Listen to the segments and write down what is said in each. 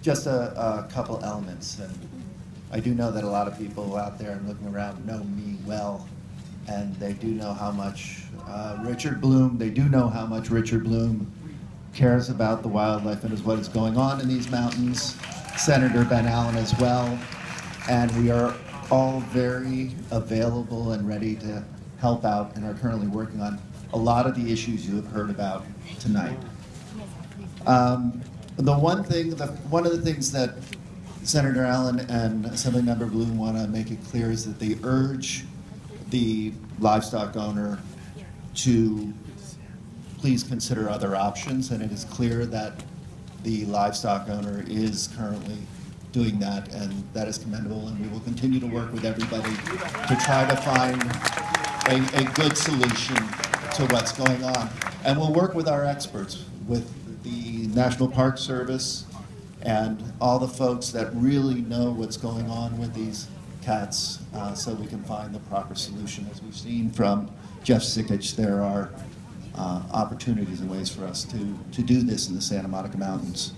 Just a couple elements, and I do know that a lot of people out there and looking around know me well, and they do know how much Richard Bloom cares about the wildlife and is what is going on in these mountains, Senator Ben Allen as well, and we are all very available and ready to help out and are currently working on a lot of the issues you have heard about tonight. One of the things that Senator Allen and Assemblymember Bloom want to make it clear is that they urge the livestock owner to please consider other options, and it is clear that the livestock owner is currently doing that, and that is commendable, and we will continue to work with everybody to try to find a good solution to what's going on. And we'll work with our experts, with the National Park Service and all the folks that really know what's going on with these cats, so we can find the proper solution. As we've seen from Jeff Sikich, there are opportunities and ways for us to do this in the Santa Monica Mountains.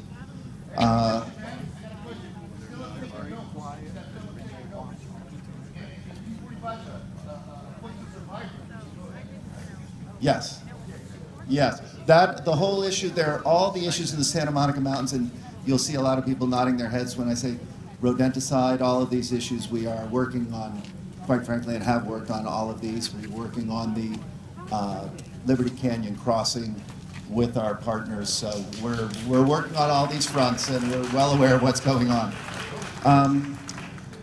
Yes. That, the whole issue, there are all the issues in the Santa Monica Mountains, and you'll see a lot of people nodding their heads when I say rodenticide, all of these issues we are working on, quite frankly, and have worked on all of these. We're working on the Liberty Canyon crossing with our partners, so we're working on all these fronts, and we're well aware of what's going on.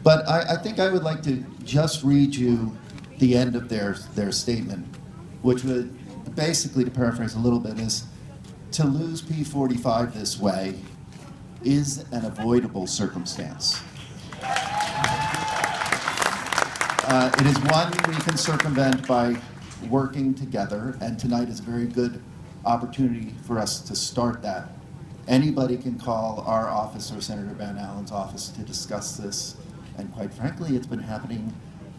But I think I would like to just read you the end of their statement, which would, basically, to paraphrase a little bit, is to lose P-45 this way is an avoidable circumstance. It is one we can circumvent by working together, and tonight is a very good opportunity for us to start that. Anybody can call our office or Senator Ben Allen's office to discuss this, and quite frankly, it's been happening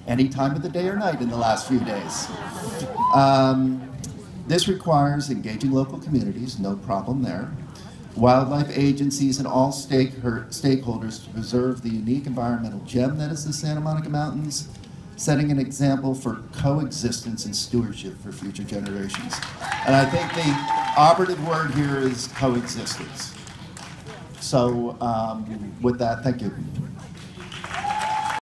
any time of the day or night in the last few days. This requires engaging local communities, no problem there, wildlife agencies, and all stakeholders to preserve the unique environmental gem that is the Santa Monica Mountains, setting an example for coexistence and stewardship for future generations. And I think the operative word here is coexistence. So with that, thank you.